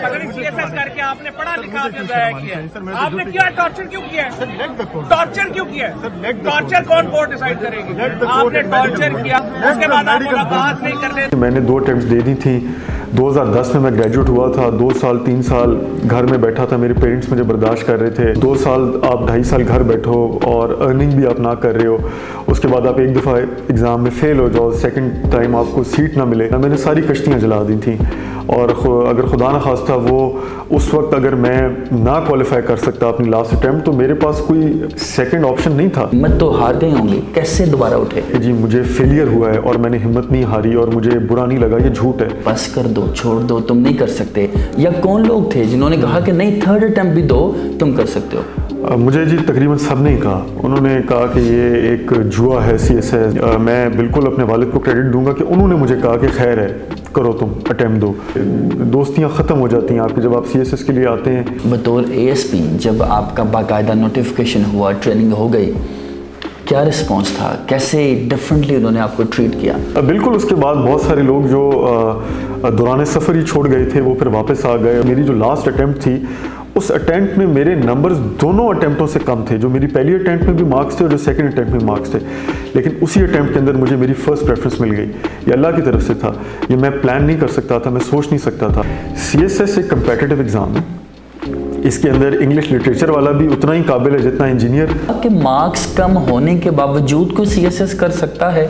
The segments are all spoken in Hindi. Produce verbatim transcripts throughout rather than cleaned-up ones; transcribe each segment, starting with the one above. सीएसएस करके आपने पढ़ा लिखा आपने जाया किया, आपने क्या टॉर्चर क्यों किया है? टॉर्चर क्यों किया है? टॉर्चर कौन बोर्ड डिसाइड करेगी? आपने टॉर्चर किया, उसके बाद आप मुलाकात नहीं कर रहे। मैंने दो अटेम्प्ट दे दी थी। दो हज़ार दस में मैं ग्रेजुएट हुआ था। दो साल तीन साल घर में बैठा था, मेरे पेरेंट्स मुझे बर्दाश्त कर रहे थे। दो साल आप ढाई साल घर बैठो और अर्निंग भी आप ना कर रहे हो, उसके बाद आप एक दफ़ा एग्ज़ाम में फ़ेल हो जाओ, सेकंड टाइम आपको सीट ना मिले। मैंने सारी कश्तियाँ जला दी थी और अगर खुदा ना खास्ता वो उस वक्त अगर मैं ना क्वालिफाई कर सकता अपनी लास्ट अटैम्प्ट तो मेरे पास कोई सेकंड ऑप्शन नहीं था। हिम्मत तो हारते होंगे, कैसे दोबारा उठे? जी मुझे फेलियर हुआ है और मैंने हिम्मत नहीं हारी और मुझे बुरा नहीं लगा, ये झूठ है। बस कर दो, छोड़ दो, तुम नहीं कर सकते। या कौन लोग थे जिन्होंने कहा कि नहीं थर्ड अटैम्प्ट भी दो, तुम कर सकते हो? मुझे जी तकरीबन सब ने कहा, उन्होंने कहा कि ये एक जुआ है सीएसएस। मैं बिल्कुल अपने वालिद को क्रेडिट दूंगा कि उन्होंने मुझे कहा कि खैर है, करो तुम अटैम्प्ट दो। दोस्तियां ख़त्म हो जाती हैं आपकी जब आप सीएसएस के लिए आते हैं। बतौर एएसपी जब आपका बाकायदा नोटिफिकेशन हुआ, ट्रेनिंग हो गई, क्या रिस्पॉन्स था? कैसे डिफरेंटली उन्होंने आपको ट्रीट किया? बिल्कुल, उसके बाद बहुत सारे लोग जो दौरान सफ़र ही छोड़ गए थे वो फिर वापस आ गए। मेरी जो लास्ट अटैम्प्ट थी उस अटैम्प्ट में मेरे नंबर्स दोनों अटैम्प्टों से कम थे। जो मेरी पहली अटैम्प्ट में भी मार्क्स थे और जो सेकंड अटैम्प्ट में मार्क्स थे, लेकिन उसी अटैम्प्ट के अंदर मुझे मेरी फर्स्ट प्रेफरेंस मिल गई। ये अल्लाह की तरफ से था, ये मैं प्लान नहीं कर सकता था, मैं सोच नहीं सकता था। सीएसएस एक कंपेटिटिव एग्ज़ाम है, इसके अंदर इंग्लिश लिटरेचर वाला भी उतना ही काबिल है जितना इंजीनियर। आपके मार्क्स कम होने के बावजूद कोई सीएसएस कर सकता है?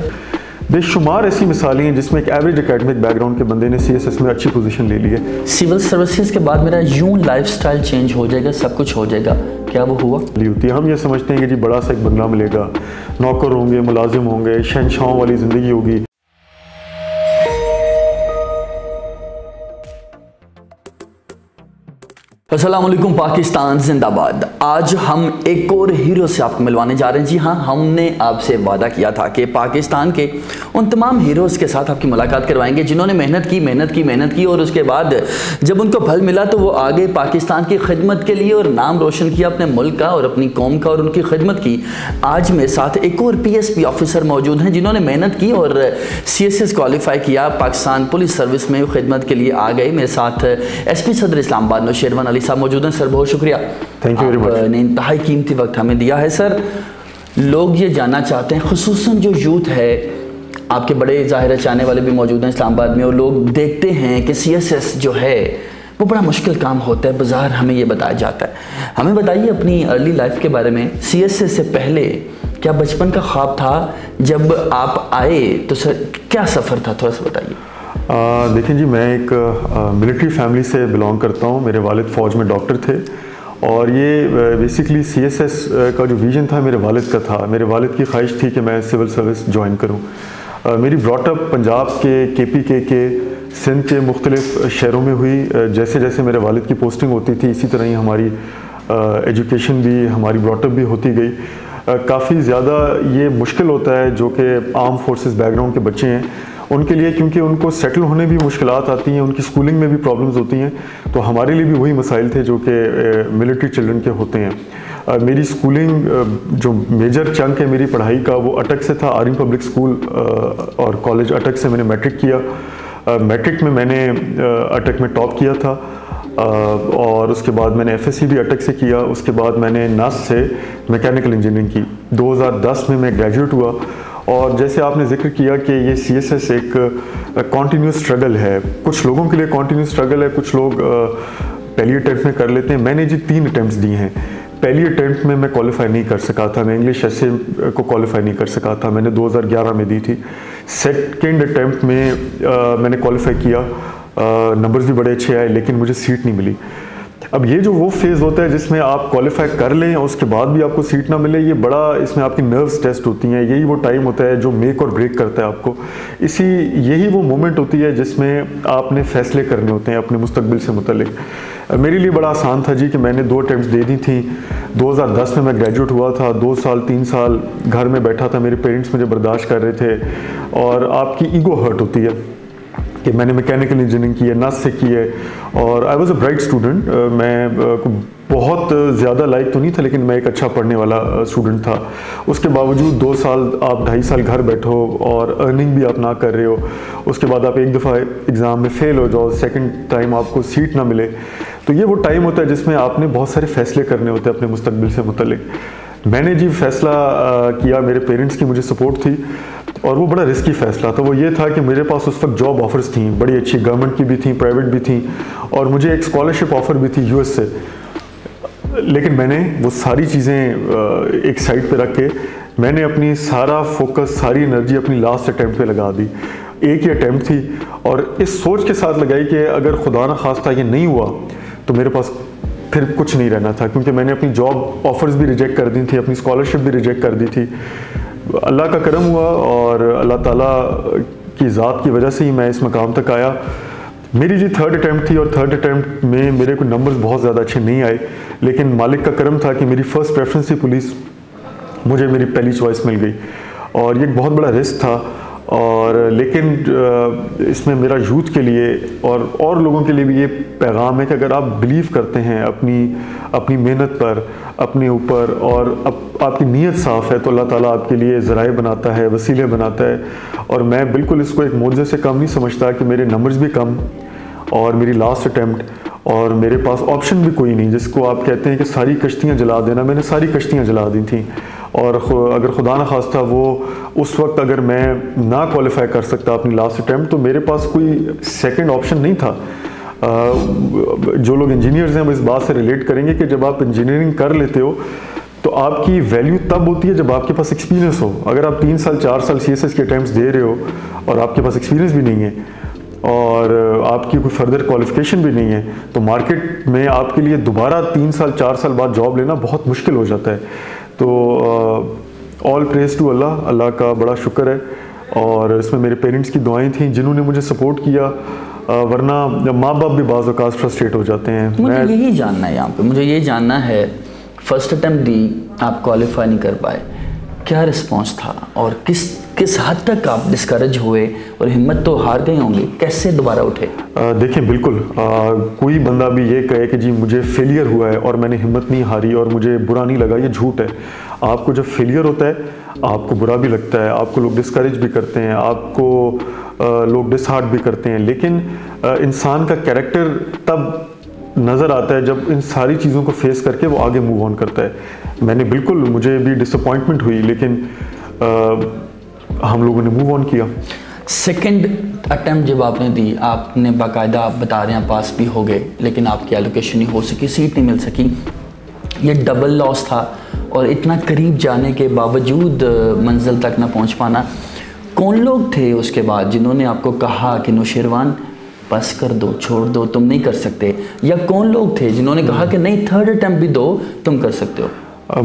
बेशुमार ऐसी मिसालें हैं जिसमें एक एवरेज एकेडमिक बैकग्राउंड के बंदे ने सीएसएस में अच्छी पोजीशन ले ली है। सिविल सर्विसेज के बाद मेरा यूं लाइफस्टाइल चेंज हो जाएगा, सब कुछ हो जाएगा, क्या वो हुआ? होती है, हम ये समझते हैं कि जी बड़ा सा एक बंगला मिलेगा, नौकर होंगे, मुलाजिम होंगे, शहनशाहों वाली ज़िंदगी होगी। अस्सलामुअलैकुम, पाकिस्तान जिंदाबाद। आज हम एक और हीरो से आपको मिलवाने जा रहे हैं। जी हाँ, हमने आपसे वादा किया था कि पाकिस्तान के उन तमाम हीरोज़ के साथ आपकी मुलाकात करवाएंगे जिन्होंने मेहनत की मेहनत की मेहनत की और उसके बाद जब उनको फल मिला तो वो आगे पाकिस्तान की खिदमत के लिए और नाम रोशन किया अपने मुल्क का और अपनी कौम का और उनकी खिदमत की। आज मेरे साथ एक और पी एस पी ऑफिसर मौजूद हैं जिन्होंने मेहनत की और सी एस एस क्वालिफाई किया, पाकिस्तान पुलिस सर्विस में खिदमत के लिए आ गए। मेरे साथ एस पी सदर इस्लामाबाद नौशेरवान अली साहब मौजूद हैं। सर बहुत शुक्रिया, थैंक यू वेरी मच, आपने इंतहाई कीमती वक्त हमें दिया है। सर लोग ये जानना चाहते हैं, खुसूसन जो यूथ है, आपके बड़े जाहिर चाहने वाले भी मौजूद हैं इस्लामाबाद में और लोग देखते हैं कि सीएसएस जो है वो बड़ा मुश्किल काम होता है, बाजार हमें ये बताया जाता है। हमें बताइए अपनी अर्ली लाइफ के बारे में, सीएसएस से पहले क्या बचपन का ख्वाब था? जब आप आए तो सर क्या सफ़र था, थोड़ा सा बताइए। देखिए जी, मैं एक मिलिट्री फैमिली से बिलोंग करता हूँ। मेरे वालिद फ़ौज में डॉक्टर थे और ये बेसिकली सीएसएस का जो विज़न था मेरे वालिद का था। मेरे वालिद की ख्वाहिश थी कि मैं सिविल सर्विस ज्वाइन करूँ। मेरी ब्रॉटअप पंजाब के, केपीके के, सिंध के मुख्तलिफ शहरों में हुई। जैसे जैसे मेरे वालिद की पोस्टिंग होती थी इसी तरह ही हमारी एजुकेशन भी, हमारी ब्रॉटअप भी होती गई। काफ़ी ज़्यादा ये मुश्किल होता है जो कि आर्म फोर्सेस बैकग्राउंड के बच्चे हैं उनके लिए, क्योंकि उनको सेटल होने भी मुश्किलात आती हैं, उनकी स्कूलिंग में भी प्रॉब्लम्स होती हैं। तो हमारे लिए भी वही मसाइल थे जो कि मिलिट्री चिल्ड्रन के होते हैं। आ, मेरी स्कूलिंग जो मेजर चंक है मेरी पढ़ाई का वो अटक से था। आर्मी पब्लिक स्कूल आ, और कॉलेज अटक से मैंने मैट्रिक किया। मैट्रिक में मैंने आ, अटक में टॉप किया था आ, और उसके बाद मैंने एफएससी भी अटक से किया। उसके बाद मैंने नास से मैकेनिकल इंजीनियरिंग की। दो हज़ार दस में मैं ग्रेजुएट हुआ और जैसे आपने जिक्र किया कि ये सीएसएस एक कॉन्टीन्यूस स्ट्रगल है, कुछ लोगों के लिए कॉन्टीन्यूस स्ट्रगल है, कुछ लोग पहली अटैम्प्ट में कर लेते हैं। मैंने जी तीन अटैम्प्ट्स दिए हैं। पहली अटैम्प्ट में मैं क्वालिफाई नहीं कर सका था, मैं इंग्लिश एसे को क्वालिफाई नहीं कर सका था, मैंने दो हज़ार ग्यारह में दी थी। सेकेंड अटैम्प्ट में आ, मैंने क्वालिफाई किया, नंबर्स भी बड़े अच्छे आए, लेकिन मुझे सीट नहीं मिली। अब ये जो वो फेज़ होता है जिसमें आप क्वालिफाई कर लें और उसके बाद भी आपको सीट ना मिले, ये बड़ा, इसमें आपकी नर्व्स टेस्ट होती हैं। यही वो टाइम होता है जो मेक और ब्रेक करता है आपको। इसी यही वो मोमेंट होती है जिसमें आपने फ़ैसले करने होते हैं अपने मुस्तकबिल से मुतल्लिक। मेरे लिए बड़ा आसान था जी कि मैंने दो अटैम्प्ट दे दी थी। दो हज़ार दस में मैं ग्रेजुएट हुआ था। दो साल तीन साल घर में बैठा था, मेरे पेरेंट्स मुझे बर्दाश्त कर रहे थे और आपकी ईगो हर्ट होती है। कि मैंने मैकेनिकल इंजीनियरिंग की है, नर्स से की है, और I was a bright student. मैं बहुत ज़्यादा लायक तो नहीं था, लेकिन मैं एक अच्छा पढ़ने वाला स्टूडेंट था। उसके बावजूद दो साल आप ढाई साल घर बैठो और अर्निंग भी आप ना कर रहे हो, उसके बाद आप एक दफ़ा एग्ज़ाम में फ़ेल हो जाओ, सेकंड टाइम आपको सीट ना मिले, तो ये वो टाइम होता है जिसमें आपने बहुत सारे फ़ैसले करने होते हैं अपने मुस्तकबिल से मुतल्लिक। मैंने जी फ़ैसला किया, मेरे पेरेंट्स की मुझे सपोर्ट थी, और वो बड़ा रिस्की फ़ैसला था। वो ये था कि मेरे पास उस वक्त जॉब ऑफर्स थी, बड़ी अच्छी गवर्नमेंट की भी थी, प्राइवेट भी थी, और मुझे एक स्कॉलरशिप ऑफ़र भी थी यूएस से। लेकिन मैंने वो सारी चीज़ें एक साइड पे रख के मैंने अपनी सारा फोकस, सारी एनर्जी अपनी लास्ट अटैम्प्ट पे लगा दी। एक ही अटैम्प्ट थी, और इस सोच के साथ लगाई कि अगर खुदा ना खास्ता ये नहीं हुआ तो मेरे पास फिर कुछ नहीं रहना था, क्योंकि मैंने अपनी जॉब ऑफर्स भी रिजेक्ट कर दी थी, अपनी स्कॉलरशिप भी रिजेक्ट कर दी थी। अल्लाह का करम हुआ और अल्लाह ताला की ज़ात की वजह से ही मैं इस मकाम तक आया। मेरी जी थर्ड अटैम्प्ट थी, और थर्ड अटैम्प्ट में मेरे को नंबर्स बहुत ज़्यादा अच्छे नहीं आए, लेकिन मालिक का करम था कि मेरी फ़र्स्ट प्रेफरेंस थी पुलिस, मुझे मेरी पहली चॉइस मिल गई, और ये एक बहुत बड़ा रिस्क था। और लेकिन इसमें मेरा यूथ के लिए और और लोगों के लिए भी ये पैगाम है कि अगर आप बिलीव करते हैं अपनी अपनी मेहनत पर, अपने ऊपर, और आप, आपकी नीयत साफ़ है, तो अल्लाह ताला आपके लिए ज़राए बनाता है, वसीले बनाता है। और मैं बिल्कुल इसको एक मोज़े से कम नहीं समझता कि मेरे नंबर्स भी कम और मेरी लास्ट अटैम्प्ट, और मेरे पास ऑप्शन भी कोई नहीं, जिसको आप कहते हैं कि सारी कश्तियाँ जला देना, मैंने सारी कश्तियाँ जला दी थी। और अगर खुदा न खास्ता वो उस वक्त अगर मैं ना क्वालिफाई कर सकता अपनी लास्ट अटैम्प्ट, तो मेरे पास कोई सेकंड ऑप्शन नहीं था। जो लोग इंजीनियर्स हैं वो इस बात से रिलेट करेंगे कि जब आप इंजीनियरिंग कर लेते हो तो आपकी वैल्यू तब होती है जब आपके पास एक्सपीरियंस हो। अगर आप तीन साल चार साल सी एस एस के अटैम्प्ट दे रहे हो और आपके पास एक्सपीरियंस भी नहीं है और आपकी कोई फर्दर क्वालिफिकेशन भी नहीं है, तो मार्केट में आपके लिए दोबारा तीन साल चार साल बाद जॉब लेना बहुत मुश्किल हो जाता है। तो ऑल प्रेज टू अल्लाह, अल्लाह का बड़ा शुक्र है, और इसमें मेरे पेरेंट्स की दुआएं थीं जिन्होंने मुझे सपोर्ट किया, uh, वरना माँ बाप भी बाज़ औक़ात फ्रस्ट्रेट हो जाते हैं। मुझे मैं... यही जानना है, यहाँ पे मुझे ये जानना है, फर्स्ट अटैम्प्ट दी आप, क्वालिफाई नहीं कर पाए, क्या रिस्पॉन्स था और किस किस हद तक आप डिस्करेज हुए और हिम्मत तो हार गए होंगे, कैसे दोबारा उठे? देखिए, बिल्कुल आ, कोई बंदा भी ये कहे कि जी मुझे फेलियर हुआ है और मैंने हिम्मत नहीं हारी और मुझे बुरा नहीं लगा, ये झूठ है। आपको जब फेलियर होता है आपको बुरा भी लगता है, आपको लोग डिस्करेज भी करते हैं, आपको आ, लोग डिसहार्ट भी करते हैं, लेकिन आ, इंसान का कैरेक्टर तब नज़र आता है जब इन सारी चीज़ों को फेस करके वो आगे मूव ऑन करता है। मैंने बिल्कुल, मुझे भी डिसअपॉइंटमेंट हुई, लेकिन आ, हम लोगों ने मूव ऑन किया। सेकंड अटैम्प्ट जब आपने दी, आपने बाकायदा, आप बता रहे हैं पास भी हो गए, लेकिन आपकी एलोकेशन नहीं हो सकी, सीट नहीं मिल सकी, ये डबल लॉस था, और इतना करीब जाने के बावजूद मंजिल तक ना पहुंच पाना। कौन लोग थे उसके बाद जिन्होंने आपको कहा कि नौशेरवान बस कर दो, छोड़ दो, तुम नहीं कर सकते, या कौन लोग थे जिन्होंने कहा कि नहीं थर्ड अटैम्प्ट भी दो, तुम कर सकते हो?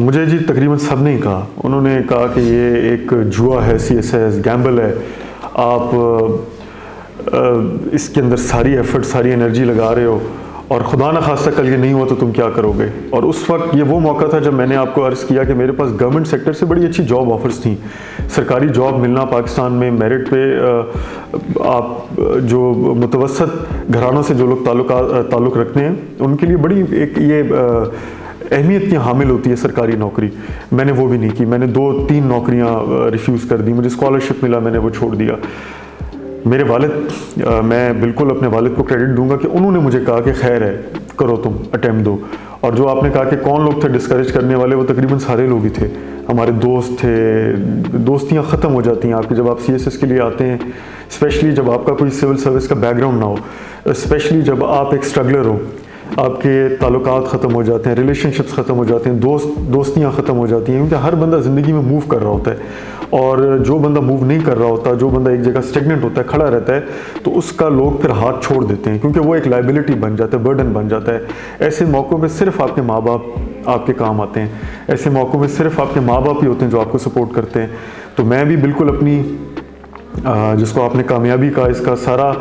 मुझे जी तकरीबन सब ने कहा, उन्होंने कहा कि ये एक जुआ है, सीएसएस गैम्बल है, आप आ, इसके अंदर सारी एफर्ट, सारी एनर्जी लगा रहे हो, और खुदा न खास्ता कल ये नहीं हुआ तो तुम क्या करोगे। और उस वक्त ये वो मौका था जब मैंने आपको अर्ज़ किया कि मेरे पास गवर्नमेंट सेक्टर से बड़ी अच्छी जॉब ऑफर्स थी, सरकारी जॉब मिलना पाकिस्तान में मेरिट पे, आप जो मुतवसत घरानों से जो लोग ताल्लुक ताल्लुक़ रखते हैं उनके लिए बड़ी एक ये अहमियत की हामिल होती है सरकारी नौकरी। मैंने वो भी नहीं की, मैंने दो तीन नौकरियाँ रिफ्यूज़ कर दी, मुझे स्कॉलरशिप मिला, मैंने वो छोड़ दिया। मेरे वालिद, मैं बिल्कुल अपने वालिद को क्रेडिट दूंगा कि उन्होंने मुझे कहा कि खैर है, करो तुम, अटैम्प्ट दो। और जो आपने कहा कि कौन लोग थे डिस्करेज करने वाले, वो तकरीबन सारे लोग ही थे, हमारे दोस्त थे। दोस्तियां ख़त्म हो जाती हैं आपकी जब आप सीएसएस के लिए आते हैं, स्पेशली जब आपका कोई सिविल सर्विस का बैकग्राउंड ना हो, स्पेशली जब आप एक स्ट्रगलर हो, आपके ताल्लुकात ख़त्म हो जाते हैं, रिलेशनशिप्स ख़त्म हो जाते हैं, दोस्त दोस्तियाँ ख़त्म हो जाती हैं, क्योंकि हर बंदा ज़िंदगी में मूव कर रहा होता है, और जो बंदा मूव नहीं कर रहा होता, जो बंदा एक जगह स्टेगनेंट होता है, खड़ा रहता है, तो उसका लोग फिर हाथ छोड़ देते हैं, क्योंकि वो एक लाइबिलिटी बन जाता है, बर्डन बन जाता है। ऐसे मौक़ों में सिर्फ आपके माँ बाप आपके काम आते हैं, ऐसे मौक़ों में सिर्फ आपके माँ बाप ही होते हैं जो आपको सपोर्ट करते हैं। तो मैं भी बिल्कुल अपनी, जिसको आपने कामयाबी का, इसका सारा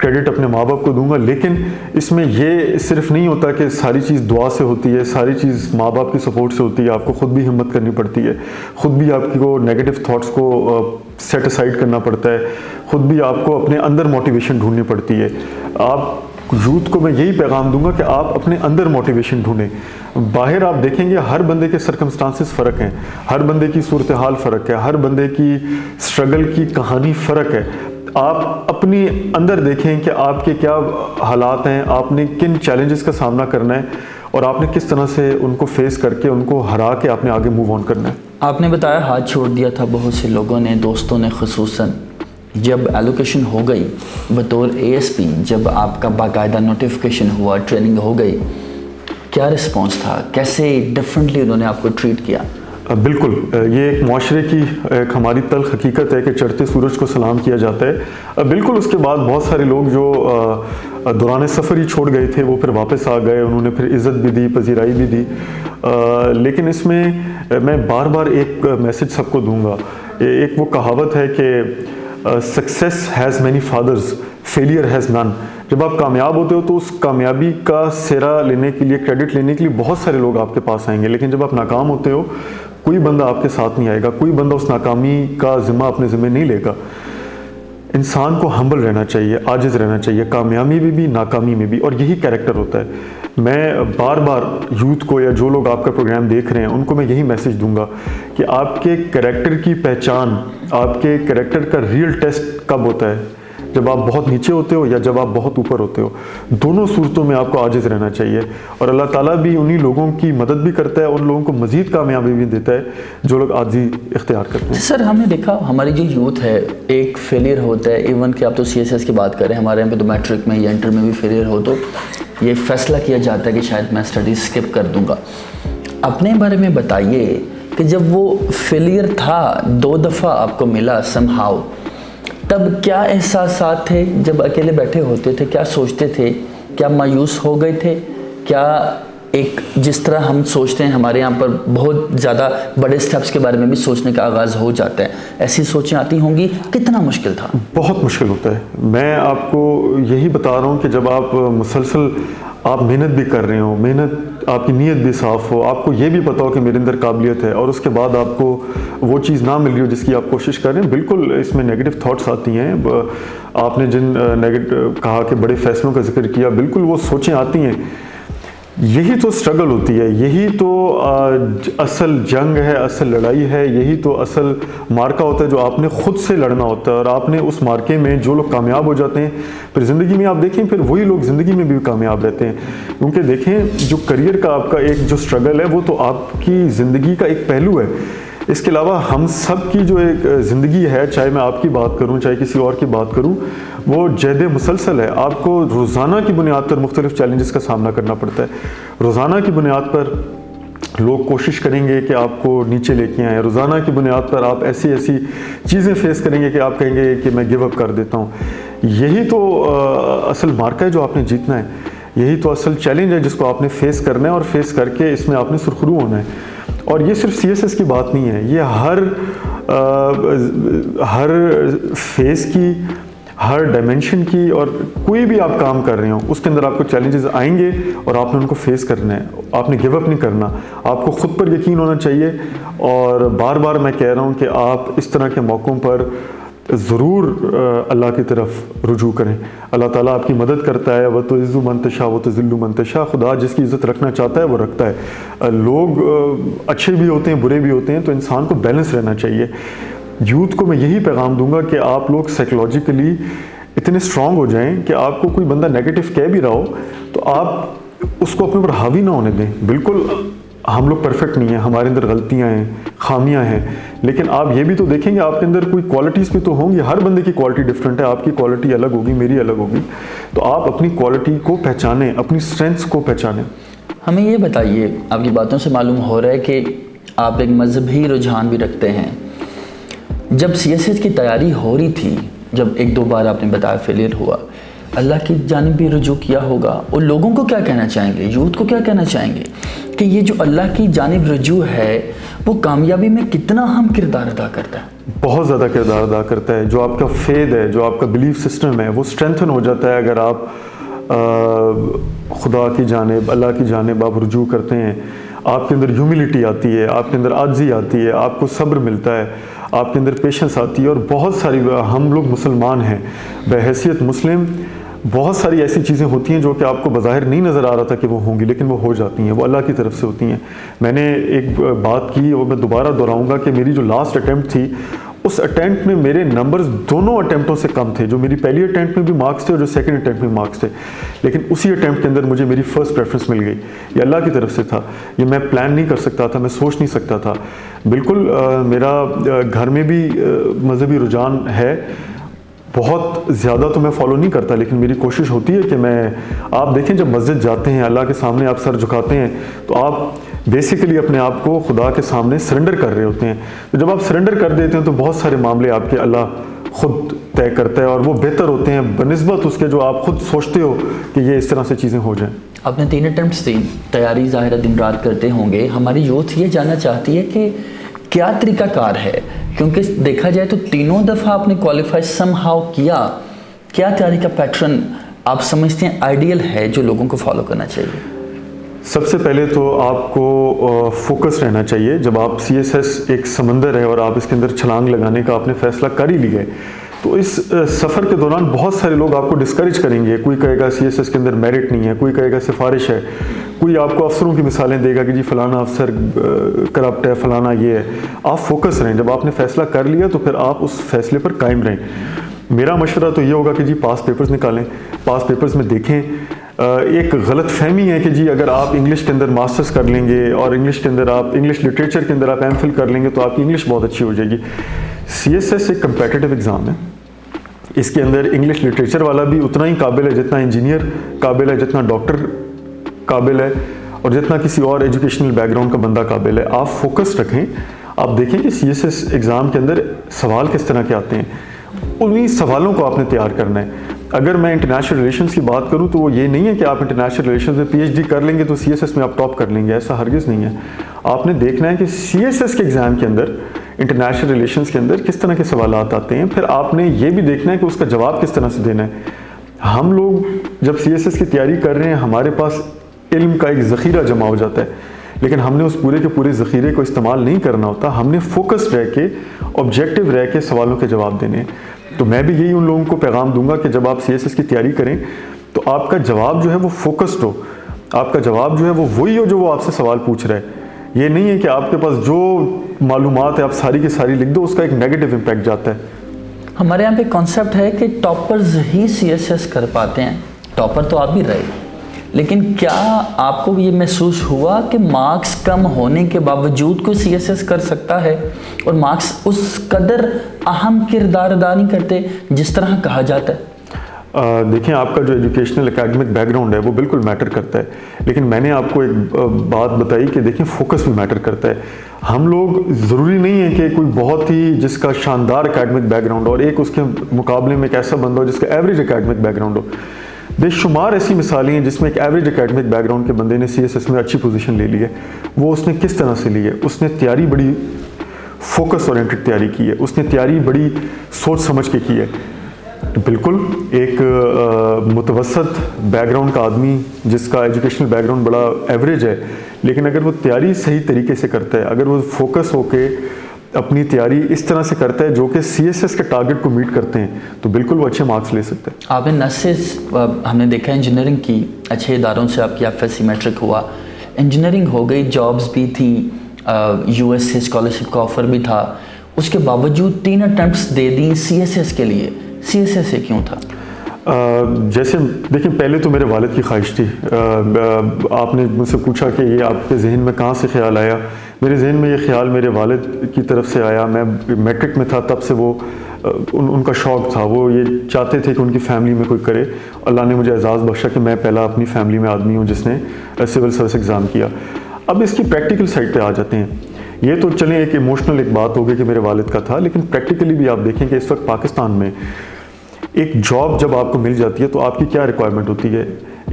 क्रेडिट अपने माँ बाप को दूंगा, लेकिन इसमें यह सिर्फ नहीं होता कि सारी चीज़ दुआ से होती है, सारी चीज़ माँ बाप की सपोर्ट से होती है। आपको ख़ुद भी हिम्मत करनी पड़ती है, ख़ुद भी आपको नेगेटिव थॉट्स को सेट असाइड करना पड़ता है, ख़ुद भी आपको अपने अंदर मोटिवेशन ढूंढनी पड़ती है। आप यूथ को मैं यही पैगाम दूंगा कि आप अपने अंदर मोटिवेशन ढूंढें। बाहर आप देखेंगे हर बंदे के सर्कमस्टांसेस फ़र्क हैं, हर बंदे की सूरत हाल फ़र्क है, हर बंदे की स्ट्रगल की कहानी फ़र्क है। आप अपनी अंदर देखें कि आपके क्या हालात हैं, आपने किन चैलेंजेस का सामना करना है और आपने किस तरह से उनको फेस करके उनको हरा के आपने आगे मूव ऑन करना है। आपने बताया हाथ छोड़ दिया था बहुत से लोगों ने, दोस्तों ने, खुसूसन जब एलोकेशन हो गई बतौर ए एस पी, जब आपका बाकायदा नोटिफिकेशन हुआ, ट्रेनिंग हो गई, क्या रिस्पॉन्स था, कैसे डिफरेंटली उन्होंने आपको ट्रीट किया? बिल्कुल, ये एक माशरे की एक हमारी तल्ख हकीकत है कि चढ़ते सूरज को सलाम किया जाता है। बिल्कुल, उसके बाद बहुत सारे लोग जो दौरान सफ़र ही छोड़ गए थे वो फिर वापस आ गए, उन्होंने फिर इज़्ज़त भी दी, पजीराई भी दी। लेकिन इसमें मैं बार बार एक मैसेज सबको दूंगा। एक वो कहावत है कि success has many fathers, failure has none. जब आप कामयाब होते हो तो उस कामयाबी का सिरा लेने के लिए, क्रेडिट लेने के लिए बहुत सारे लोग आपके पास आएंगे, लेकिन जब आप नाकाम होते हो कोई बंदा आपके साथ नहीं आएगा, कोई बंदा उस नाकामी का ज़िम्मा अपने ज़िम्मे नहीं लेगा। इंसान को हम्बल रहना चाहिए, आजिज़ रहना चाहिए, कामयाबी में भी, भी नाकामी में भी, और यही कैरेक्टर होता है। मैं बार बार यूथ को या जो लोग आपका प्रोग्राम देख रहे हैं उनको मैं यही मैसेज दूंगा कि आपके कैरेक्टर की पहचान, आपके कैरेक्टर का रियल टेस्ट कब होता है? जब आप बहुत नीचे होते हो या जब आप बहुत ऊपर होते हो। दोनों सूरतों में आपको आजिज़ रहना चाहिए, और अल्लाह ताला भी उन्हीं लोगों की मदद भी करता है, उन लोगों को मज़ीद कामयाबी भी देता है जो लोग आजी इख्तियार करते हैं। सर, हमने देखा हमारी जो यूथ है एक फेलियर होता है, इवन कि आप तो सी एस एस की बात करें, हमारे यहाँ पर तो मैट्रिक में या इंटर में भी फेलियर हो तो ये फैसला किया जाता है कि शायद मैं स्टडी स्किप कर दूँगा। अपने बारे में बताइए कि जब वो फेलियर था, दो दफ़ा आपको मिला समहाउ, तब क्या एहसासात थे? जब अकेले बैठे होते थे क्या सोचते थे? क्या मायूस हो गए थे? क्या एक जिस तरह हम सोचते हैं हमारे यहाँ पर बहुत ज़्यादा बड़े स्टेप्स के बारे में भी सोचने का आगाज़ हो जाता है, ऐसी सोचें आती होंगी? कितना मुश्किल था? बहुत मुश्किल होता है। मैं आपको यही बता रहा हूँ कि जब आप मुसलसल आप मेहनत भी कर रहे हो, मेहनत आपकी नीयत भी साफ़ हो, आपको ये भी पता हो कि मेरे अंदर काबिलियत है, और उसके बाद आपको वो चीज़ ना मिल रही हो जिसकी आप कोशिश कर रहे हैं, बिल्कुल इसमें नेगेटिव थॉट्स आती हैं। आपने जिन नेगेटिव कहा कि बड़े फैसलों का जिक्र किया, बिल्कुल वो सोचें आती हैं। यही तो स्ट्रगल होती है, यही तो असल जंग है, असल लड़ाई है, यही तो असल मार्का होता है जो आपने ख़ुद से लड़ना होता है। और आपने उस मार्के में जो लोग कामयाब हो जाते हैं फिर ज़िंदगी में आप देखें फिर वही लोग ज़िंदगी में भी कामयाब रहते हैं, क्योंकि देखें जो करियर का आपका एक जो स्ट्रगल है वो तो आपकी ज़िंदगी का एक पहलू है। इसके अलावा हम सब की जो एक ज़िंदगी है, चाहे मैं आपकी बात करूं चाहे किसी और की बात करूं, वो जहद मुसलसल है। आपको रोज़ाना की बुनियाद पर मुख्तलिफ़ चैलेंजेस का सामना करना पड़ता है। रोज़ाना की बुनियाद पर लोग कोशिश करेंगे कि आपको नीचे लेके आएँ, रोज़ाना की बुनियाद पर आप ऐसी ऐसी चीज़ें फेस करेंगे कि आप कहेंगे कि मैं गिव अप कर देता हूँ। यही तो असल मार्का है जो आपने जीतना है, यही तो असल चैलेंज है जिसको आपने फ़ेस करना है, और फेस करके इसमें आपने सुरखरू होना है। और ये सिर्फ सी एस एस की बात नहीं है, ये हर आ, हर फेस की, हर डायमेंशन की, और कोई भी आप काम कर रहे हो उसके अंदर आपको चैलेंजेस आएंगे और आपने उनको फेस करना है। आपने गिव अप नहीं करना, आपको ख़ुद पर यकीन होना चाहिए। और बार बार मैं कह रहा हूँ कि आप इस तरह के मौक़ों पर ज़रूर अल्लाह की तरफ रुजू करें। अल्लाह ताला आपकी मदद करता है, वह तो इज़्ज़ु मन तशा वह तो ज़िल्लु मन तशा। खुदा जिसकी इज़्ज़त रखना चाहता है वो रखता है। लोग अच्छे भी होते हैं, बुरे भी होते हैं, तो इंसान को बैलेंस रहना चाहिए। यूथ को मैं यही पैगाम दूंगा कि आप लोग साइकोलॉजिकली इतने स्ट्रॉन्ग हो जाएं कि आपको कोई बंदा नेगेटिव कह भी रहा हो तो आप उसको अपने ऊपर हावी ना होने दें। बिल्कुल हम लोग परफेक्ट नहीं हैं, हमारे अंदर गलतियां हैं, खामियां हैं, लेकिन आप ये भी तो देखेंगे आपके अंदर कोई क्वालिटीज़ भी तो होंगी। हर बंदे की क्वालिटी डिफरेंट है, आपकी क्वालिटी अलग होगी, मेरी अलग होगी, तो आप अपनी क्वालिटी को पहचानें, अपनी स्ट्रेंथ्स को पहचानें। हमें ये बताइए, आपकी बातों से मालूम हो रहा है कि आप एक मजहबी रुझान भी रखते हैं। जब सी एस एस की तैयारी हो रही थी, जब एक दो बार आपने बताया फेलियर हुआ, अल्लाह की जानिब भी रुजू किया होगा, और लोगों को क्या कहना चाहेंगे, यूथ को क्या कहना चाहेंगे कि ये जो अल्लाह की जानिब रुजू है वो कामयाबी में कितना हम किरदार अदा करता है? बहुत ज़्यादा किरदार अदा करता है। जो आपका फेद है, जो आपका बिलीफ सिस्टम है, वो स्ट्रेंथन हो जाता है अगर आप आ, खुदा की जानिब, अल्लाह की जानिब आप रुजू करते हैं। आपके अंदर ह्यूमिलिटी आती है, आपके अंदर आजी आती है, आपको सब्र मिलता है, आपके अंदर पेशेंस आती है। और बहुत सारी, हम लोग मुसलमान हैं, बहैसियत मुस्लिम बहुत सारी ऐसी चीज़ें होती हैं जो कि आपको बज़ाहिर नहीं नज़र आ रहा था कि वो होंगी, लेकिन वो हो जाती हैं, वो अल्लाह की तरफ से होती हैं। मैंने एक बात की और मैं दोबारा दोहराऊँगा कि मेरी जो लास्ट अटैम्प्ट थी, उस अटैम्प्ट में मेरे नंबर्स दोनों अटैम्प्टों से कम थे। जो मेरी पहली अटैम्प्ट में भी मार्क्स थे और जो सेकंड अटैम्प्ट में मार्क्स थे, लेकिन उसी अटैम्प्ट के अंदर मुझे मेरी फर्स्ट प्रेफरेंस मिल गई। ये अल्लाह की तरफ से था, ये मैं प्लान नहीं कर सकता था, मैं सोच नहीं सकता था। बिल्कुल आ, मेरा आ, घर में भी मजहबी रुझान है, बहुत ज़्यादा तो मैं फॉलो नहीं करता, लेकिन मेरी कोशिश होती है कि मैं, आप देखें जब मस्जिद जाते हैं, अल्लाह के सामने आप सर झुकाते हैं, तो आप बेसिकली अपने आप को खुदा के सामने सरेंडर कर रहे होते हैं। तो जब आप सरेंडर कर देते हैं तो बहुत सारे मामले आपके अल्लाह खुद तय करता है, और वो बेहतर होते हैं बनिस्बत उसके जो आप खुद सोचते हो कि ये इस तरह से चीज़ें हो जाएं। आपने तीन अटैम्प्ट्स दी, तैयारी ज़ाहिर दिन रात करते होंगे। हमारी यूथ ये जानना चाहती है कि क्या तरीकाकार है, क्योंकि देखा जाए तो तीनों दफ़ा आपने क्वालिफाई समहाउ किया। क्या तैयारी का पैटर्न आप समझते हैं आइडियल है जो लोगों को फॉलो करना चाहिए? सबसे पहले तो आपको फोकस रहना चाहिए। जब आप सी एस एस एक समंदर है और आप इसके अंदर छलांग लगाने का आपने फैसला कर ही लिया है, तो इस सफ़र के दौरान बहुत सारे लोग आपको डिस्करेज करेंगे। कोई कहेगा सी एस एस के अंदर मेरिट नहीं है, कोई कहेगा सिफारिश है, कोई आपको अफसरों की मिसालें देगा कि जी फ़लाना अफसर करप्ट है, फ़लाना ये है। आप फोकस रहें, जब आपने फ़ैसला कर लिया तो फिर आप उस फैसले पर कायम रहें। मेरा मशवरा तो ये होगा कि जी पास पेपर्स निकालें, पास पेपर्स में देखें। एक गलत फहमी है कि जी अगर आप इंग्लिश के अंदर मास्टर्स कर लेंगे और इंग्लिश के अंदर आप इंग्लिश लिटरेचर के अंदर आप एम फिल कर लेंगे तो आपकी इंग्लिश बहुत अच्छी हो जाएगी। सी एस एस एक कम्पिटिटिव एग्ज़ाम है, इसके अंदर इंग्लिश लिटरेचर वाला भी उतना ही काबिल है जितना इंजीनियर काबिल है, जितना डॉक्टर काबिल है, और जितना किसी और एजुकेशनल बैकग्राउंड का बंदा काबिल है। आप फोकस रखें, आप देखें कि सी एस एस एग्ज़ाम के अंदर सवाल किस तरह के आते हैं, उन्हीं सवालों को आपने तैयार करना है। अगर मैं इंटरनेशनल रिलेशंस की बात करूं तो वो ये नहीं है कि आप इंटरनेशनल रिलेशंस में पीएचडी कर लेंगे तो सीएसएस में आप टॉप कर लेंगे, ऐसा हरगिज़ नहीं है। आपने देखना है कि सीएसएस के एग्ज़ाम के अंदर इंटरनेशनल रिलेशंस के अंदर किस तरह के सवाल आते हैं, फिर आपने ये भी देखना है कि उसका जवाब किस तरह से देना है। हम लोग जब सीएसएस की तैयारी कर रहे हैं, हमारे पास इल्म का एक ज़ख़ीरा जमा हो जाता है, लेकिन हमने उस पूरे के पूरे ज़ख़ीरे को इस्तेमाल नहीं करना होता। हमने फोकस रह के, ऑब्जेक्टिव रह के सवालों के जवाब देने हैं। तो मैं भी यही उन लोगों को पैगाम दूंगा कि जब आप सीएसएस की तैयारी करें तो आपका जवाब जो है वो फोकस्ड हो, आपका जवाब जो है वो वही हो जो वो आपसे सवाल पूछ रहा है। ये नहीं है कि आपके पास जो मालूमात है आप सारी की सारी लिख दो, उसका एक नेगेटिव इम्पैक्ट जाता है। हमारे यहाँ पे कॉन्सेप्ट है कि टॉपर्स ही सीएसएस कर पाते हैं। टॉपर तो आप भी रहे, लेकिन क्या आपको ये महसूस हुआ कि मार्क्स कम होने के बावजूद कोई सी एस एस कर सकता है और मार्क्स उस कदर अहम किरदार अदा नहीं करते जिस तरह कहा जाता है? आ, देखें, आपका जो एजुकेशनल एकेडमिक बैकग्राउंड है वो बिल्कुल मैटर करता है, लेकिन मैंने आपको एक बात बताई कि देखें फोकस भी मैटर करता है। हम लोग ज़रूरी नहीं है कि कोई बहुत ही जिसका शानदार एकेडमिक बैकग्राउंड हो और एक उसके मुकाबले में एक ऐसा बंदा हो जिसका एवरेज एकेडमिक बैकग्राउंड हो। बेशुमार ऐसी मिसालें हैं जिसमें एक एवरेज एकेडमिक बैकग्राउंड के बंदे ने सीएसएस में अच्छी पोजीशन ले ली है। वो उसने किस तरह से ली है? उसने तैयारी बड़ी फोकस ओरिएंटेड तैयारी की है, उसने तैयारी बड़ी सोच समझ के की है। बिल्कुल एक आ, मुतवसत बैकग्राउंड का आदमी जिसका एजुकेशनल बैकग्राउंड बड़ा एवरेज है, लेकिन अगर वो तैयारी सही तरीके से करता है, अगर वो फोकस होकर अपनी तैयारी इस तरह से करता है जो कि सीएसएस के टारगेट को मीट करते हैं, तो बिल्कुल वो अच्छे मार्क्स ले सकते हैं। आपने नर्सेस, हमने देखा इंजीनियरिंग की, अच्छे इदारों से आपकी एफएससी मैट्रिक हुआ, इंजीनियरिंग हो गई, जॉब्स भी थी, यूएस से स्कॉलरशिप का ऑफर भी था, उसके बावजूद तीन अटैम्प्ट्स दे दी सीएसएस के लिए। सीएसएस क्यों था? आ, जैसे देखिए, पहले तो मेरे वालिद की ख्वाहिश थी। आ, आपने मुझसे पूछा कि ये आपके जहन में कहाँ से ख्याल आया? मेरे जहन में ये ख्याल मेरे वालिद की तरफ से आया। मैं मैट्रिक में था तब से वो उन, उनका शौक़ था, वो ये चाहते थे कि उनकी फ़ैमिली में कोई करे। अल्लाह ने मुझे एजाज़ बख्शा कि मैं पहला अपनी फ़ैमिली में आदमी हूँ जिसने सिविल सर्विस एग्ज़ाम किया। अब इसकी प्रैक्टिकल साइड पे आ जाते हैं। ये तो चलें, एक इमोशनल एक बात हो गई कि मेरे वालिद का था, लेकिन प्रैक्टिकली भी आप देखें कि इस वक्त पाकिस्तान में एक जॉब जब आपको मिल जाती है तो आपकी क्या रिक्वायरमेंट होती है?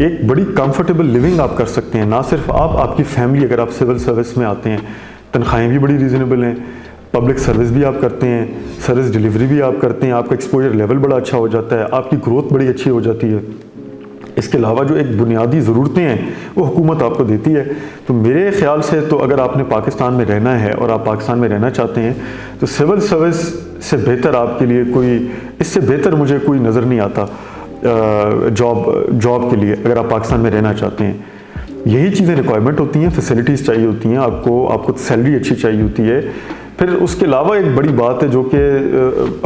एक बड़ी कंफर्टेबल लिविंग आप कर सकते हैं, ना सिर्फ आप, आपकी फैमिली। अगर आप सिविल सर्विस में आते हैं, तनख्वाहें भी बड़ी रीज़नेबल हैं, पब्लिक सर्विस भी आप करते हैं, सर्विस डिलीवरी भी आप करते हैं, आपका एक्सपोजर लेवल बड़ा अच्छा हो जाता है, आपकी ग्रोथ बड़ी अच्छी हो जाती है। इसके अलावा जो एक बुनियादी ज़रूरतें हैं वो हुकूमत आपको देती है। तो मेरे ख्याल से तो अगर आपने पाकिस्तान में रहना है और आप पाकिस्तान में रहना चाहते हैं तो सिविल सर्विस से बेहतर आपके लिए कोई, इससे बेहतर मुझे कोई नज़र नहीं आता जॉब जॉब के लिए। अगर आप पाकिस्तान में रहना चाहते हैं यही चीज़ें रिक्वायरमेंट होती हैं, फैसिलिटीज़ चाहिए होती हैं आपको, आपको सैलरी अच्छी चाहिए होती है। फिर उसके अलावा एक बड़ी बात है जो कि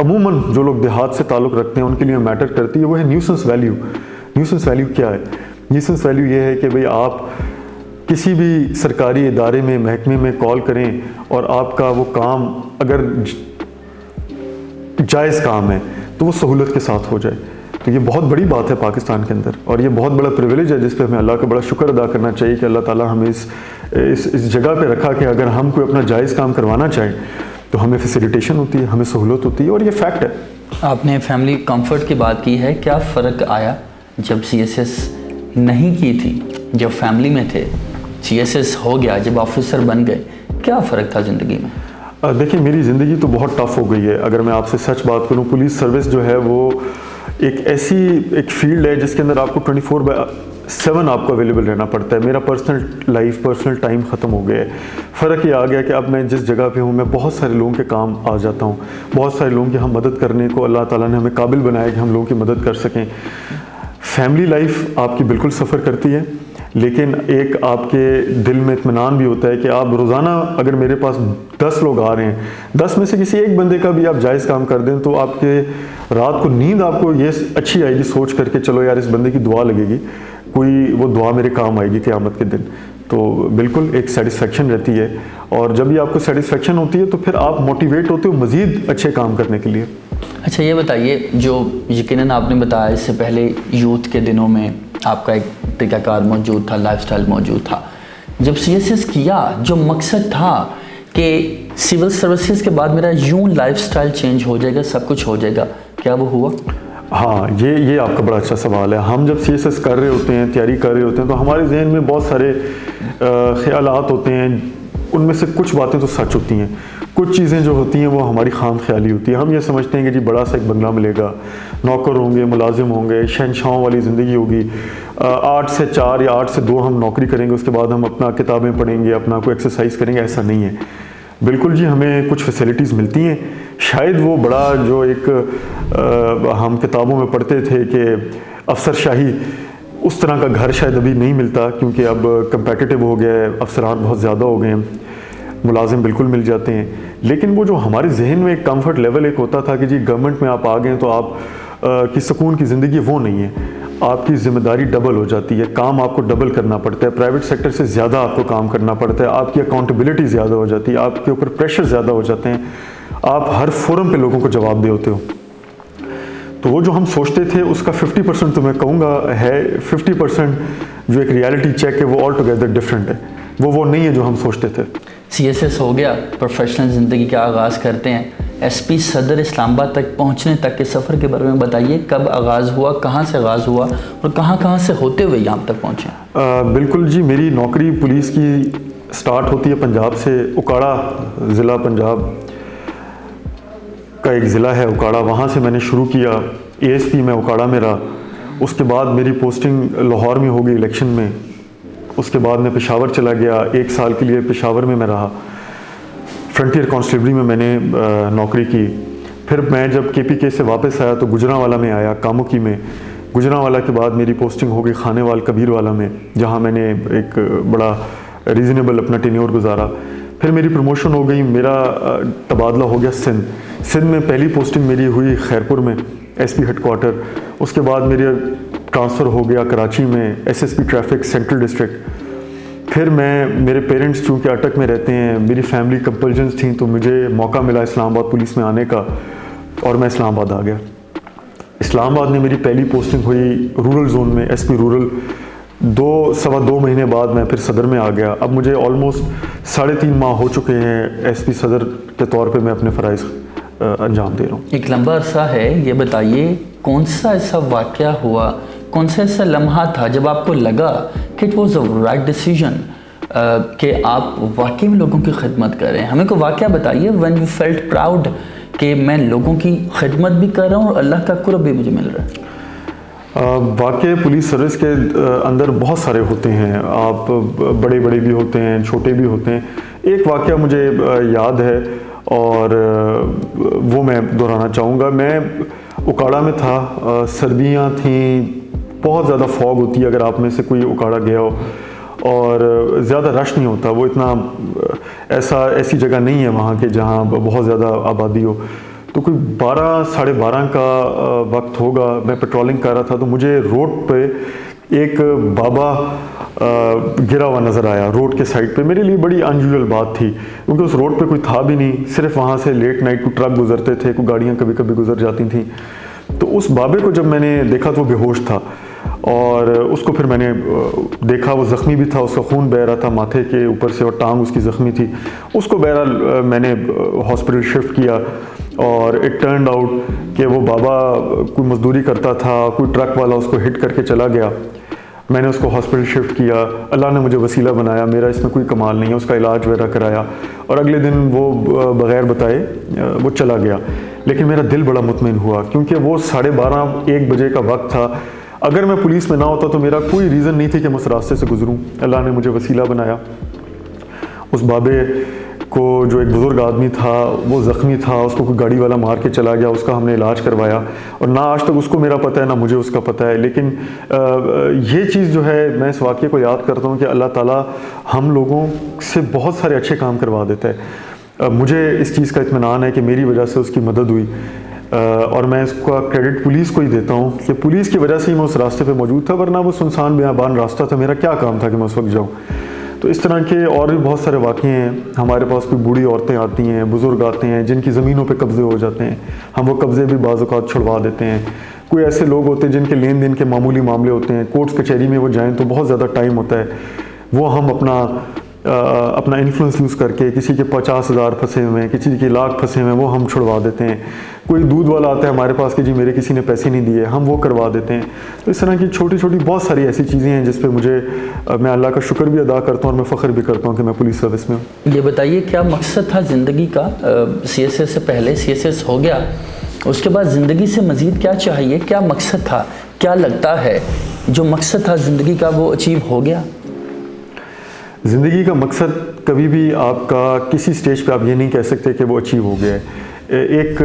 अमूमन जो लोग देहात से ताल्लुक़ रखते हैं उनके लिए मैटर करती है, वो है न्यूसेंस वैल्यू। न्यूसेंस वैल्यू क्या है? न्यूसेंस वैल्यू ये है कि भाई आप किसी भी सरकारी इदारे में, महकमे में कॉल करें और आपका वो काम अगर जायज़ काम है तो वो सहूलत के साथ हो जाए। तो ये बहुत बड़ी बात है पाकिस्तान के अंदर और ये बहुत बड़ा प्रिविलेज है जिस पे हमें अल्लाह का बड़ा शुक्र अदा करना चाहिए कि अल्लाह ताला हमें इस इस इस जगह पे रखा कि अगर हम कोई अपना जायज़ काम करवाना चाहें तो हमें फैसिलिटेशन होती है, हमें सहूलत होती है और ये फैक्ट है। आपने फैमिली कंफर्ट की बात की है, क्या फ़र्क आया जब सी एस एस नहीं की थी, जब फैमिली में थे, सी एस एस हो गया, जब ऑफिसर बन गए, क्या फ़र्क था ज़िंदगी में? देखिए मेरी ज़िंदगी तो बहुत टफ़ हो गई है। अगर मैं आपसे सच बात करूँ, पुलिस सर्विस जो है वो एक ऐसी एक फील्ड है जिसके अंदर आपको चौबीस बाय सात आपको अवेलेबल रहना पड़ता है। मेरा पर्सनल लाइफ, पर्सनल टाइम ख़त्म हो गया है। फ़र्क ये आ गया कि अब मैं जिस जगह पे हूँ मैं बहुत सारे लोगों के काम आ जाता हूँ, बहुत सारे लोगों की हम मदद करने को अल्लाह ताला ने हमें काबिल बनाया कि हम लोगों की मदद कर सकें। फैमिली लाइफ आपकी बिल्कुल सफ़र करती है लेकिन एक आपके दिल में इत्मीनान भी होता है कि आप रोज़ाना, अगर मेरे पास दस लोग आ रहे हैं, दस में से किसी एक बंदे का भी आप जायज़ काम कर दें तो आपके रात को नींद आपको ये अच्छी आएगी सोच करके, चलो यार इस बंदे की दुआ लगेगी, कोई वो दुआ मेरे काम आएगी क़यामत के दिन। तो बिल्कुल एक सेटिस्फेक्शन रहती है और जब भी आपको सेटिस्फेक्शन होती है तो फिर आप मोटिवेट होते हो मज़ीद अच्छे काम करने के लिए। अच्छा ये बताइए, जो यकीनन आपने बताया इससे पहले यूथ के दिनों में आपका एक तरीक़ाकार मौजूद था, लाइफस्टाइल मौजूद था, जब सीएसएस किया जो मकसद था कि सिविल सर्विसेज के बाद मेरा यूं लाइफस्टाइल चेंज हो जाएगा, सब कुछ हो जाएगा, क्या वो हुआ? हाँ, ये ये आपका बड़ा अच्छा सवाल है। हम जब सीएसएस कर रहे होते हैं, तैयारी कर रहे होते हैं तो हमारे जहन में बहुत सारे ख्यालात होते हैं, उनमें से कुछ बातें तो सच होती हैं, कुछ चीज़ें जो होती हैं वो हमारी खाम ख्याली होती है। हम ये समझते हैं कि जी बड़ा सा एक बंगला मिलेगा, नौकर होंगे, मुलाजिम होंगे, शहनशाहों वाली ज़िंदगी होगी, आठ से चार या आठ से दो हम नौकरी करेंगे, उसके बाद हम अपना किताबें पढ़ेंगे, अपना कोई एक्सरसाइज करेंगे। ऐसा नहीं है। बिल्कुल जी हमें कुछ फैसिलिटीज़ मिलती हैं, शायद वो बड़ा जो एक आ, हम किताबों में पढ़ते थे कि अफसरशाही, उस तरह का घर शायद अभी नहीं मिलता क्योंकि अब कंपेटिटिव हो गया है, अफसरान बहुत ज़्यादा हो गए हैं, मुलाजिम बिल्कुल मिल जाते हैं। लेकिन वो जो हमारे जहन में एक कंफर्ट लेवल एक होता था कि जी गवर्नमेंट में आप आ गए तो आप आ, की सुकून की ज़िंदगी, वो नहीं है। आपकी ज़िम्मेदारी डबल हो जाती है, काम आपको डबल करना पड़ता है, प्राइवेट सेक्टर से ज़्यादा आपको काम करना पड़ता है, आपकी अकाउंटेबिलिटी ज़्यादा हो जाती है, आपके ऊपर प्रेशर ज़्यादा हो जाते हैं, आप हर फोरम पे लोगों को जवाब दे होते हो। तो वो जो हम सोचते थे उसका पचास परसेंट तो मैं कहूँगा है, पचास परसेंट जो एक रियलिटी चेक है वो ऑल टुगेदर डिफरेंट है, वो वो नहीं है जो हम सोचते थे। सी एस एस हो गया, प्रोफेशनल ज़िंदगी का आगाज़ करते हैं। एस पी सदर इस्लामाबाद तक पहुँचने तक के सफ़र के बारे में बताइए, कब आगाज़ हुआ, कहाँ से आगाज़ हुआ और कहाँ कहाँ से होते हुए यहाँ तक पहुँचे? बिल्कुल जी, मेरी नौकरी पुलिस की स्टार्ट होती है पंजाब से, उकाड़ा ज़िला पंजाब का एक ज़िला है उकाड़ा, वहाँ से मैंने शुरू किया। एएसपी में उकाड़ा में रहा, उसके बाद मेरी पोस्टिंग लाहौर में हो गई इलेक्शन में, उसके बाद मैं पेशावर चला गया, एक साल के लिए पेशावर में मैं रहा, फ्रंटियर कॉन्स्टेबलरी में मैंने नौकरी की। फिर मैं जब केपीके से वापस आया तो गुजरांवाला में आया, कामुकी में। गुजरांवाला के बाद मेरी पोस्टिंग हो गई खानेवाल कबीरवाला में, जहाँ मैंने एक बड़ा रीज़नेबल अपना टेन्योर गुजारा। फिर मेरी प्रमोशन हो गई, मेरा तबादला हो गया सिंध। सिंध में पहली पोस्टिंग मेरी हुई खैरपुर में, एसपी हेडक्वार्टर। उसके बाद मेरी ट्रांसफ़र हो गया कराची में, एसएसपी ट्रैफिक सेंट्रल डिस्ट्रिक्ट। फिर मैं, मेरे पेरेंट्स चूँकि अटक में रहते हैं, मेरी फैमिली कंपल्शंस थी, तो मुझे मौका मिला इस्लामाबाद पुलिस में आने का और मैं इस्लामाबाद आ गया। इस्लामाबाद में मेरी पहली पोस्टिंग हुई रूरल जोन में, एसपी रूरल। दो सवा दो महीने बाद मैं फिर सदर में आ गया। अब मुझे ऑलमोस्ट साढ़े तीन माह हो चुके हैं एसपी सदर के तौर पे मैं अपने फ़राइज़ अंजाम दे रहा हूँ। एक लंबा अरसा है, ये बताइए कौन सा ऐसा वाक़या हुआ, कौन सा ऐसा लम्हा था जब आपको लगा कि it was a right decision, कि आप वाकई में लोगों की खिदमत कर रहे हैं। हमें को वाक़या बताइए व्हेन यू फेल्ट प्राउड कि मैं लोगों की खिदमत भी कर रहा हूँ और अल्लाह का कुर्ब भी मुझे मिल रहा है। वाक़े पुलिस सर्विस के अंदर बहुत सारे होते हैं, आप बड़े बड़े भी होते हैं, छोटे भी होते हैं। एक वाक़या मुझे याद है और वो मैं दोहराना चाहूँगा। मैं उकाड़ा में था, सर्दियाँ थीं, बहुत ज़्यादा फॉग होती है अगर आप में से कोई उकाड़ा गया हो, और ज़्यादा रश नहीं होता, वो इतना ऐसा ऐसी जगह नहीं है वहाँ के जहाँ बहुत ज़्यादा आबादी हो। तो कोई बारह साढ़े बारह का वक्त होगा, मैं पेट्रोलिंग कर रहा था तो मुझे रोड पे एक बाबा गिरा हुआ नज़र आया रोड के साइड पे। मेरे लिए बड़ी अनयूजुअल बात थी क्योंकि उस रोड पे कोई था भी नहीं, सिर्फ वहाँ से लेट नाइट को ट्रक गुजरते थे, कोई गाड़ियाँ कभी कभी गुजर जाती थी। तो उस बाबे को जब मैंने देखा तो वो बेहोश था, और उसको फिर मैंने देखा, वो ज़ख्मी भी था, उसका खून बह रहा था माथे के ऊपर से और टांग उसकी ज़ख्मी थी। उसको बहरहाल मैंने हॉस्पिटल शिफ्ट किया और इट टर्न्ड आउट कि वो बाबा कोई मजदूरी करता था, कोई ट्रक वाला उसको हिट करके चला गया। मैंने उसको हॉस्पिटल शिफ्ट किया, अल्लाह ने मुझे वसीला बनाया, मेरा इसमें कोई कमाल नहीं है। उसका इलाज वगैरह कराया और अगले दिन वो बग़ैर बताए वो चला गया। लेकिन मेरा दिल बड़ा मुतमिन हुआ क्योंकि वो साढ़े बारह एक बजे का वक्त था। अगर मैं पुलिस में ना होता तो मेरा कोई रीज़न नहीं थी कि मैं उस रास्ते से गुजरूँ, अल्लाह ने मुझे वसीला बनाया। उस बाबे को जो एक बुज़ुर्ग आदमी था वो ज़ख्मी था, उसको कोई गाड़ी वाला मार के चला गया, उसका हमने इलाज करवाया और ना आज तक उसको मेरा पता है ना मुझे उसका पता है। लेकिन ये चीज़ जो है, मैं इस वाक़े को याद करता हूँ कि अल्लाह ताला हम लोगों से बहुत सारे अच्छे काम करवा देता है। मुझे इस चीज़ का इत्मीनान है कि मेरी वजह से उसकी मदद हुई और मैं इसका क्रेडिट पुलिस को ही देता हूँ कि पुलिस की वजह से ही मैं उस रास्ते पर मौजूद था, वरना वो सुनसान बेआबान रास्ता था, मेरा क्या काम था कि मैं उस वक्त जाऊँ। तो इस तरह के और भी बहुत सारे वाक़े हैं। हमारे पास कोई बूढ़ी औरतें आती हैं, बुज़ुर्ग आते हैं जिनकी ज़मीनों पे कब्ज़े हो जाते हैं, हम वो कब्ज़े भी बाज़ औक़ात छुड़वा देते हैं। कोई ऐसे लोग होते हैं जिनके लेन देन के मामूली मामले होते हैं, कोर्ट्स कचहरी में वो जाएँ तो बहुत ज़्यादा टाइम होता है, वो हम अपना आ, अपना इन्फ्लुएंस यूज़ करके, किसी के पचास हज़ार फंसे हुए हैं, किसी के लाख फंसे हुए हैं, वो हम छुड़वा देते हैं। कोई दूध वाला आता है हमारे पास कि जी मेरे किसी ने पैसे नहीं दिए, हम वो करवा देते हैं। तो इस तरह की छोटी छोटी बहुत सारी ऐसी चीज़ें हैं जिस पे मुझे मैं अल्लाह का शुक्र भी अदा करता हूँ और मैं फ़ख्र भी करता हूँ कि मैं पुलिस सर्विस में हूँ। ये बताइए क्या मकसद था ज़िंदगी का? सी एस एस से पहले सी एस एस हो गया, उसके बाद ज़िंदगी से मज़ीद क्या चाहिए, क्या मकसद था? क्या लगता है जो मकसद था ज़िंदगी का वो अचीव हो गया? ज़िंदगी का मकसद कभी भी आपका किसी स्टेज पे आप ये नहीं कह सकते कि वो अचीव हो गया है। एक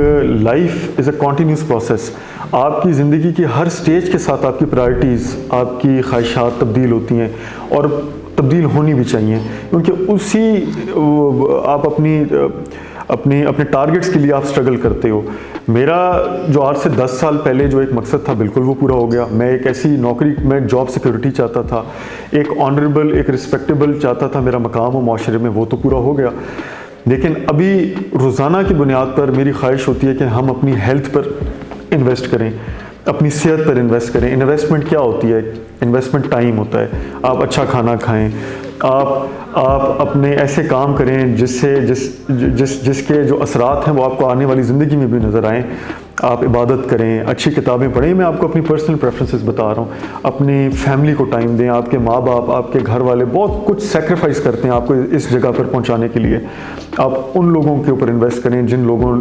life is a continuous process, आपकी ज़िंदगी की हर स्टेज के साथ आपकी प्रायरिटीज़, आपकी ख्वाहिशात तब्दील होती हैं और तब्दील होनी भी चाहिए क्योंकि उसी आप अपनी अपने अपने टारगेट्स के लिए आप स्ट्रगल करते हो। मेरा जो आज से दस साल पहले जो एक मकसद था बिल्कुल वो पूरा हो गया। मैं एक ऐसी नौकरी में जॉब सिक्योरिटी चाहता था, एक ऑनरेबल एक रिस्पेक्टेबल चाहता था मेरा मकाम हो माशरे में, वो तो पूरा हो गया। लेकिन अभी रोज़ाना की बुनियाद पर मेरी ख्वाहिश होती है कि हम अपनी हेल्थ पर इन्वेस्ट करें, अपनी सेहत पर इन्वेस्ट करें। इन्वेस्टमेंट क्या होती है? इन्वेस्टमेंट टाइम होता है। आप अच्छा खाना खाएं, आप आप अपने ऐसे काम करें जिससे जिस जिस जिसके जो असरात हैं वो आपको आने वाली ज़िंदगी में भी नज़र आएँ। आप इबादत करें, अच्छी किताबें पढ़ें। मैं आपको अपनी पर्सनल प्रेफरेंसेस बता रहा हूँ। अपनी फैमिली को टाइम दें, आपके माँ बाप आपके घर वाले बहुत कुछ सेक्रीफाइस करते हैं आपको इस जगह पर पहुँचाने के लिए। आप उन लोगों के ऊपर इन्वेस्ट करें जिन लोगों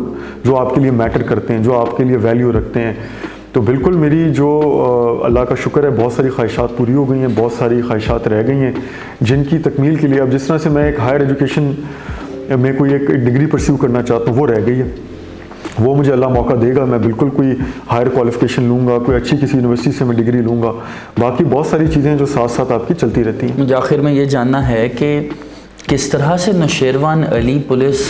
जो आपके लिए मैटर करते हैं, जो आपके लिए वैल्यू रखते हैं। तो बिल्कुल मेरी जो अल्लाह का शुक्र है बहुत सारी ख्वाहिशात पूरी हो गई हैं, बहुत सारी ख्वाहिशात रह गई हैं जिनकी तकमील के लिए अब जिस तरह से मैं एक हायर एजुकेशन में कोई एक डिग्री परस्यू करना चाहता हूँ वो रह गई है, वो मुझे अल्लाह मौका देगा। मैं बिल्कुल कोई हायर क्वालिफ़िकेशन लूँगा, कोई अच्छी किसी यूनिवर्सिटी से मैं डिग्री लूँगा। बाकी बहुत सारी चीज़ें जो साथ साथ आपकी चलती रहती हैं। मुझे आखिर में ये जानना है कि किस तरह से नौशेरवान अली पुलिस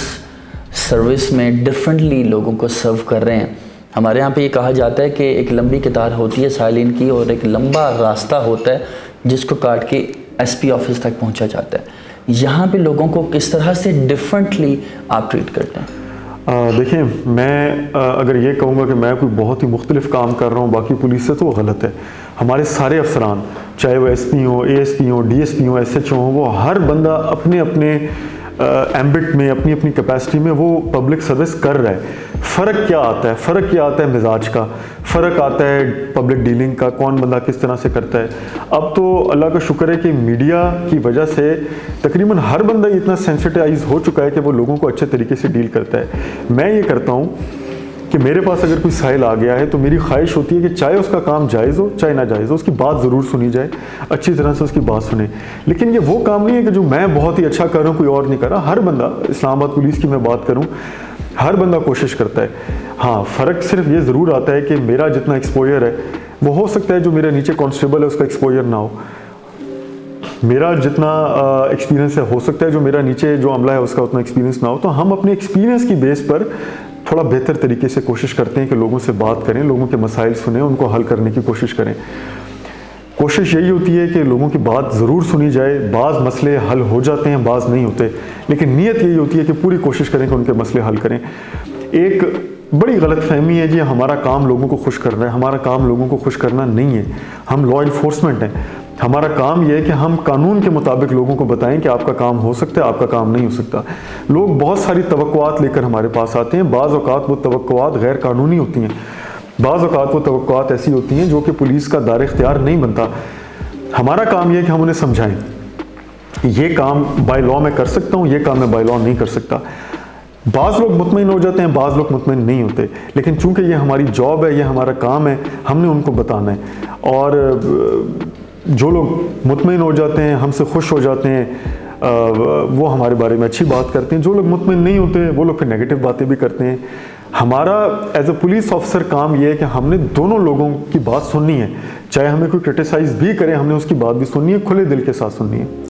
सर्विस में डिफरेंटली लोगों को सर्व कर रहे हैं। हमारे यहाँ पे ये कहा जाता है कि एक लंबी कतार होती है सालीन की और एक लंबा रास्ता होता है जिसको काट के एसपी ऑफिस तक पहुँचा जाता है। यहाँ पे लोगों को किस तरह से डिफरेंटली आप ट्रीट करते हैं? देखिए, मैं आ, अगर ये कहूँगा कि मैं कोई बहुत ही मुख्तलिफ काम कर रहा हूँ बाकी पुलिस से, तो वो गलत है। हमारे सारे अफसरान, चाहे वो एस पी हों, ए एस पी हों, डी एस पी हों, एस एच ओ हों, वो हर बंदा अपने अपने एम्बिट में, अपनी अपनी कैपेसिटी में वो पब्लिक सर्विस कर रहा है। फ़र्क क्या आता है? फ़र्क क्या आता है मिजाज का, फ़र्क आता है पब्लिक डीलिंग का, कौन बंदा किस तरह से करता है। अब तो अल्लाह का शुक्र है कि मीडिया की वजह से तकरीबन हर बंदा इतना सेंसिटाइज हो चुका है कि वो लोगों को अच्छे तरीके से डील करता है। मैं ये करता हूँ कि मेरे पास अगर कोई साहिल आ गया है तो मेरी ख्वाहिश होती है कि चाहे उसका काम जायज़ हो चाहे ना जायज़ हो, उसकी बात ज़रूर सुनी जाए, अच्छी तरह से उसकी बात सुने। लेकिन ये वो काम नहीं है कि जो मैं बहुत ही अच्छा कर रहा हूँ कोई और नहीं कर रहा। हर बंदा, इस्लामाबाद पुलिस की मैं बात करूँ, हर बंदा कोशिश करता है। हाँ, फ़र्क सिर्फ ये ज़रूर आता है कि मेरा जितना एक्सपोजर है वो हो सकता है जो मेरे नीचे कॉन्स्टेबल है उसका एक्सपोजर ना हो, मेरा जितना एक्सपीरियंस है हो सकता है जो मेरा नीचे जो अमला है उसका उतना एक्सपीरियंस ना हो। तो हम अपने एक्सपीरियंस की बेस पर थोड़ा बेहतर तरीके से कोशिश करते हैं कि लोगों से बात करें, लोगों के मसाइल सुने, उनको हल करने की कोशिश करें। कोशिश यही होती है कि लोगों की बात ज़रूर सुनी जाए। बाज़ मसले हल हो जाते हैं, बाज़ नहीं होते, लेकिन नीयत यही होती है कि पूरी कोशिश करें कि उनके मसले हल करें। एक बड़ी गलतफहमी है जी, हमारा काम लोगों को खुश करना है। हमारा काम लोगों को खुश करना नहीं है। हम लॉ इन्फोर्समेंट हैं, हमारा काम यह है कि हम कानून के मुताबिक लोगों को बताएं कि आपका काम हो सकता है, आपका काम नहीं हो सकता। लोग बहुत सारी तवक्कुआत लेकर हमारे पास आते हैं। बाज़ औक़ात वो तवक्कुआत गैर कानूनी होती हैं, बाज़ औक़ात वो तवक्कुआत ऐसी होती हैं जो कि पुलिस का दायरा इख्तियार नहीं बनता। हमारा काम यह है कि हम उन्हें समझाएँ, ये काम बाय लॉ में कर सकता हूँ, ये काम मैं बाय लॉ नहीं कर सकता। बाज़ लोग मुतमईन हो जाते हैं, बाज़ लोग मुतमईन नहीं होते, लेकिन चूँकि ये हमारी जॉब है, ये हमारा काम है, हमने उनको बताना है। और जो लोग मुतमईन हो जाते हैं, हमसे खुश हो जाते हैं, आ, वो हमारे बारे में अच्छी बात करते हैं। जो लोग मुतमईन नहीं होते वो लोग फिर नेगेटिव बातें भी करते हैं। हमारा एज अ पुलिस ऑफिसर काम ये है कि हमने दोनों लोगों की बात सुननी है, चाहे हमें कोई क्रिटिसाइज़ भी करे, हमने उसकी बात भी सुननी है, खुले दिल के साथ सुननी है।